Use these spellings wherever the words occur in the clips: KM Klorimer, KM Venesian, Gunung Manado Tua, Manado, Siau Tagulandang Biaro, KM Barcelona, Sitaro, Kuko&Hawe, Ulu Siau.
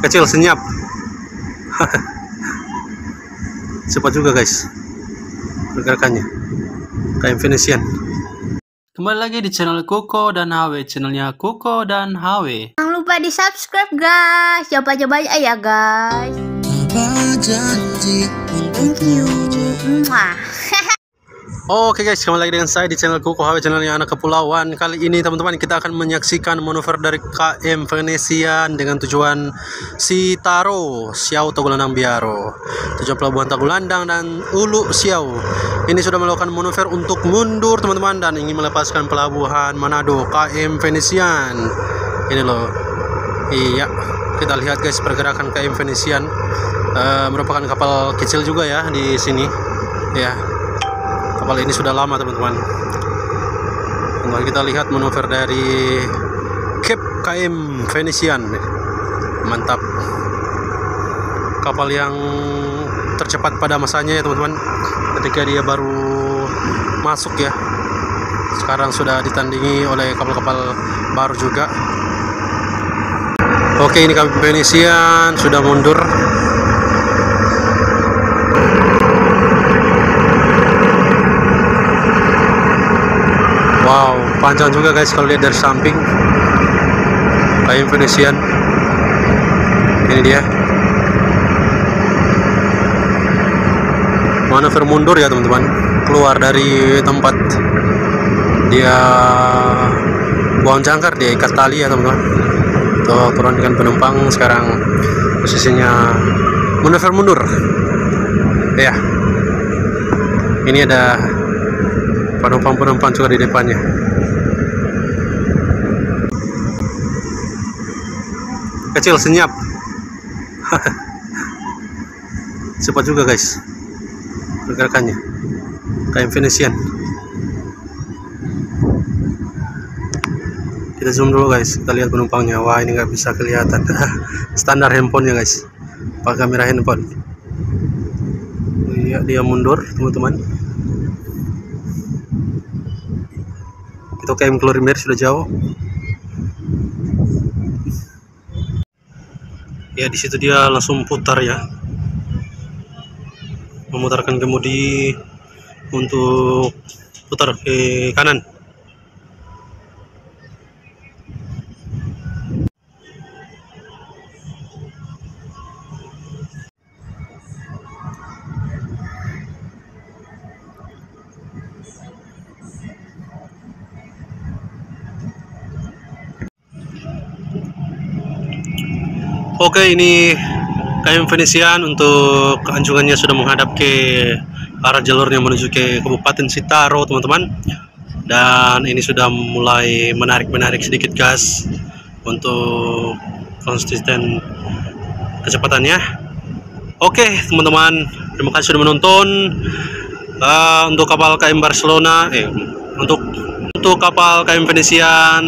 kecil senyap. Cepat juga guys pergerakannya KM Venesian. Kembali lagi di channel Kuko dan HW, channelnya Kuko dan HW. Jangan lupa di subscribe guys, coba-coba aja ya guys. Thank you. Oke guys, kembali lagi dengan saya di channel Kuko HW, channelnya anak kepulauan. Kali ini teman-teman kita akan menyaksikan manuver dari KM Venesian dengan tujuan Sitaro, Siau Tagulandang Biaro, tujuan pelabuhan Tagulandang dan Ulu Siau. Ini sudah melakukan manuver untuk mundur teman-teman dan ingin melepaskan pelabuhan Manado KM Venesian. Ini loh, iya, kita lihat guys pergerakan KM Venesian. Merupakan kapal kecil juga ya di sini ya. Kapal ini sudah lama teman-teman. Kita lihat manuver dari KM Venesian. Mantap. Kapal yang tercepat pada masanya ya teman-teman. Ketika dia baru masuk ya. Sekarang sudah ditandingi oleh kapal-kapal baru juga. Oke, ini KM Venesian sudah mundur. Wow, panjang juga guys kalau lihat dari samping. KM Venesian. Ini dia. Manuver mundur ya teman-teman. Keluar dari tempat dia buang jangkar, dia ikat tali ya teman-teman. Tuh, turunkan penumpang. Sekarang posisinya manuver mundur. Ya. Ini ada penumpang-penumpang juga di depannya. Kecil senyap. Cepat juga guys pergerakannya KM Venesian. Kita zoom dulu guys, kita lihat penumpangnya. Wah, ini nggak bisa kelihatan. Standar handphonenya guys, pakai kamera handphone. Iya, dia mundur teman-teman. Itu KM Klorimer sudah jauh. Ya, di situ dia langsung putar ya. Memutarkan kemudi untuk putar ke kanan. Oke, ini KM Venesian untuk anjungannya sudah menghadap ke arah jalurnya menuju ke Kabupaten Sitaro teman-teman. Dan ini sudah mulai menarik sedikit gas untuk konsisten kecepatannya. Oke teman-teman, terima kasih sudah menonton. Untuk kapal KM Barcelona, untuk kapal KM Venesian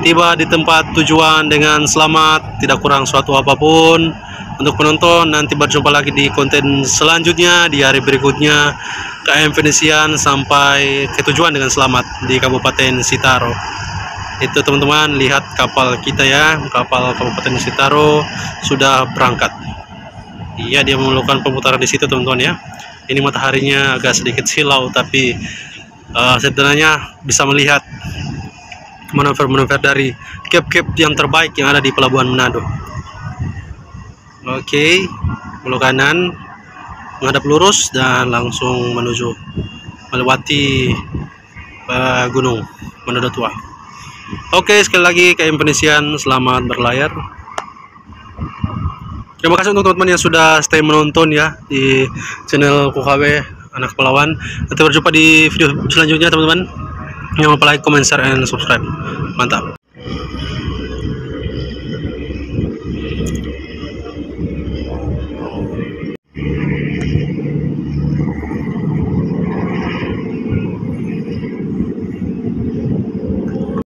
tiba di tempat tujuan dengan selamat, tidak kurang suatu apapun untuk penonton. Nanti berjumpa lagi di konten selanjutnya di hari berikutnya. KM Venesian sampai ke tujuan dengan selamat di Kabupaten Sitaro. Itu teman-teman, lihat kapal kita ya, kapal Kabupaten Sitaro sudah berangkat. Iya, dia melakukan pemutaran di situ teman-teman ya. Ini mataharinya agak sedikit silau, tapi sebenarnya bisa melihat manuver-manuver dari kep-kep yang terbaik yang ada di pelabuhan Manado. Oke, belok kanan, menghadap lurus dan langsung menuju melewati Gunung Manado Tua. Oke, sekali lagi KM Venesian selamat berlayar. Terima kasih untuk teman-teman yang sudah stay menonton ya di channel KHW anak kepulauan. Nanti berjumpa di video selanjutnya teman-teman. Jangan lupa like, comment, share, and subscribe. Mantap.